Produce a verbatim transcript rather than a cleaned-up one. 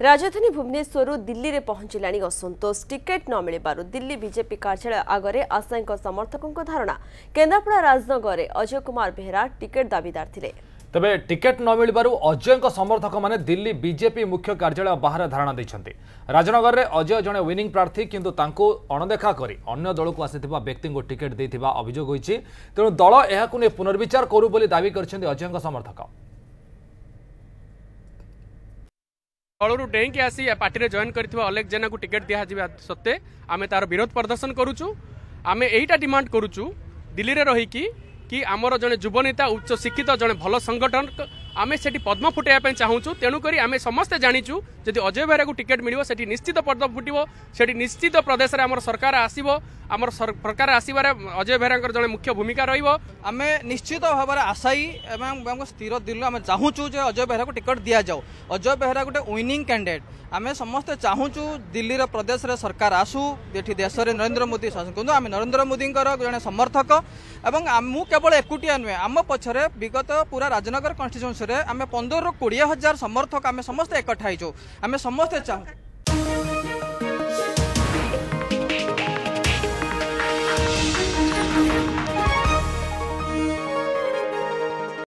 राजधानी भुवनेश्वर दिल्ली में पहुंचला असंतोष टिकेट न मिलू दिल्ली बीजेपी कार्यालय आगे आशायी समर्थकों धारणा। केन्द्रापड़ा राजनगर में अजय बेहरा टिकेट दाबीदार थे। तबे टिकेट न मिलू अजय समर्थक माने दिल्ली बीजेपी मुख्य कार्यालय बाहर धारणा देते। राजनगर में अजय जड़े विनिंग प्रार्थी किंतु तांको अणदेखा करी अन्य दल को आसी व्यक्ति को टिकेट देता अभियोग होती। तेणु दल यह पुनर्विचार करू बोली दावी करछन्ते अजय समर्थक। दलू डेईकि आसी पार्टी में जॉइन करथिबा अलेख जेना को टिकेट दिया दिजावा सत्ते आम तार विरोध प्रदर्शन करूचु। आम एटा डिमांड करूचु दिल्ली में रही कि आमर जड़े युव नेता उच्च शिक्षित जड़े भल संगठन आम से पद्म फुटाइवाई चाहूँ। तेणुकरी आम समस्ते जाचु जदि अजय बेहरा को टिकेट मिलो से निश्चित पद्म फुटो से निश्चित प्रदेश में आम सरकार आसो आम सरकार आसबार अजय बेहरा जड़े मुख्य भूमिका रमें निश्चित भाव में आशायी एवं स्थिर दिल आम चाहूँ जो अजय बेहरा को टिकेट दि जाऊ। अजय बेहरा गोटे विनिंग कैंडिडेट आम समस्ते चाहूँ दिल्ली प्रदेश में सरकार आसू ये देश में नरेन्द्र मोदी शासन करूँ। आम नरेन्द्र मोदी जड़े समर्थक और मु केवल एकुटिया नुहे आम पछरे विगत पूरा राजनगर कन्स्टिट्युएन्सी आम पंद्रह कोड़े हजार समर्थक आम समस्त एकठाई आम समस्ते चाहूँ।